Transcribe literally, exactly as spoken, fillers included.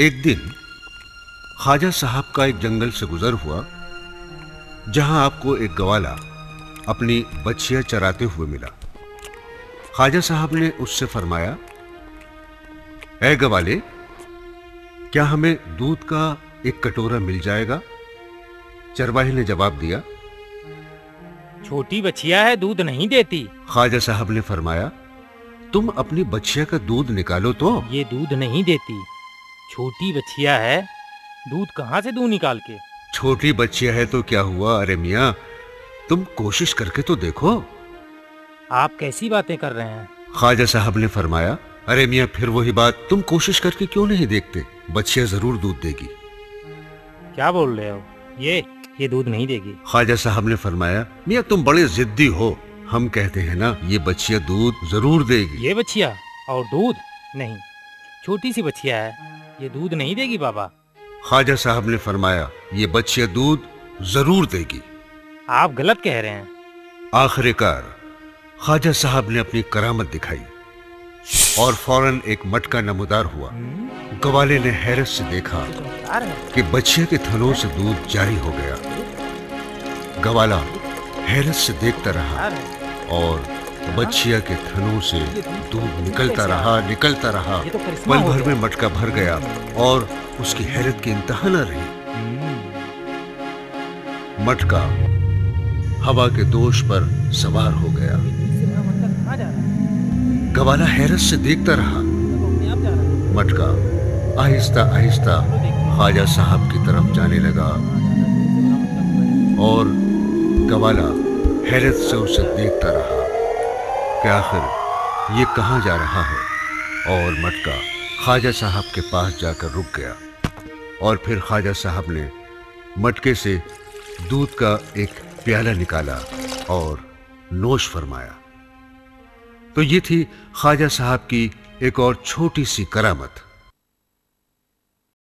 एक दिन ख्वाजा साहब का एक जंगल से गुजर हुआ, जहां आपको एक गवाला अपनी बछिया चराते हुए मिला। ख्वाजा साहब ने उससे फरमाया, ऐ गवाले, क्या हमें दूध का एक कटोरा मिल जाएगा? चरवाहे ने जवाब दिया, छोटी बछिया है, दूध नहीं देती। ख्वाजा साहब ने फरमाया, तुम अपनी बछिया का दूध निकालो तो। ये दूध नहीं देती, छोटी बछिया है, दूध कहाँ से दूध निकाल के। छोटी बच्चिया है तो क्या हुआ, अरे मियां तुम कोशिश करके तो देखो। आप कैसी बातें कर रहे हैं? ख्वाजा साहब ने फरमाया, अरे मियां फिर वही बात, तुम कोशिश करके क्यों नहीं देखते, बच्चिया जरूर दूध देगी। क्या बोल रहे हो, ये ये दूध नहीं देगी। ख्वाजा साहब ने फरमाया, मियां तुम बड़े जिद्दी हो, हम कहते हैं ना ये बच्चिया दूध जरूर देगी। ये बच्चिया और दूध नहीं, छोटी सी बच्चिया है, ये दूध नहीं देगी बाबा। ख्वाजा साहब ने फरमाया, ये बच्चिया दूध जरूर देगी, आप गलत कह रहे हैं। आखिरकार ख्वाजा साहब ने अपनी करामत दिखाई और फौरन एक मटका नमदार हुआ। गवाले ने हैरत से देखा कि बच्चिया के थनों से दूध जारी हो गया। गवाला हैरत से देखता रहा और बच्चिया के थनों से दूध निकलता रहा निकलता रहा पल भर में मटका भर गया और उसकी हैरत की इंतहा न रही। मटका हवा के दोष पर सवार हो गया। गवाला हैरत से देखता रहा। मटका आहिस्ता आहिस्ता ख्वाजा साहब की तरफ जाने लगा और गवाला हैरत से उसे देखता रहा कि आखिर ये कहाँ जा रहा है, और मटका ख्वाजा साहब के पास जाकर रुक गया। और फिर ख्वाजा साहब ने मटके से दूध का एक प्याला निकाला और नोश फरमाया। तो ये थी ख्वाजा साहब की एक और छोटी सी करामत।